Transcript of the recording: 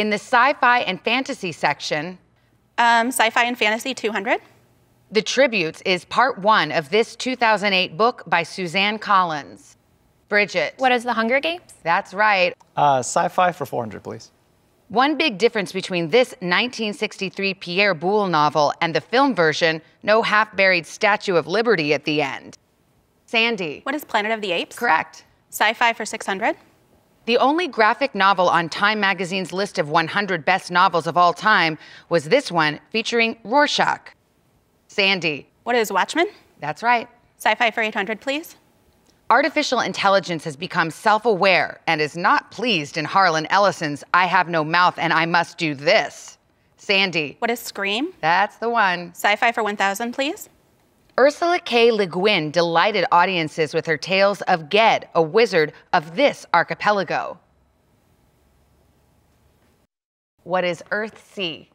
In the sci-fi and fantasy section... sci-fi and fantasy 200. The Tributes is part 1 of this 2008 book by Suzanne Collins. Bridget. What is The Hunger Games? That's right. Sci-fi for 400, please. One big difference between this 1963 Pierre Boulle novel and the film version, no half-buried Statue of Liberty at the end. Sandy. What is Planet of the Apes? Correct. Sci-fi for 600. The only graphic novel on Time Magazine's list of 100 best novels of all time was this one featuring Rorschach. Sandy. What is Watchmen? That's right. Sci-fi for 800, please. Artificial intelligence has become self-aware and is not pleased in Harlan Ellison's I Have No Mouth and I Must Do This. Sandy. What is Scream? That's the one. Sci-fi for 1,000, please. Ursula K. Le Guin delighted audiences with her tales of Ged, a wizard of this archipelago. What is Earthsea?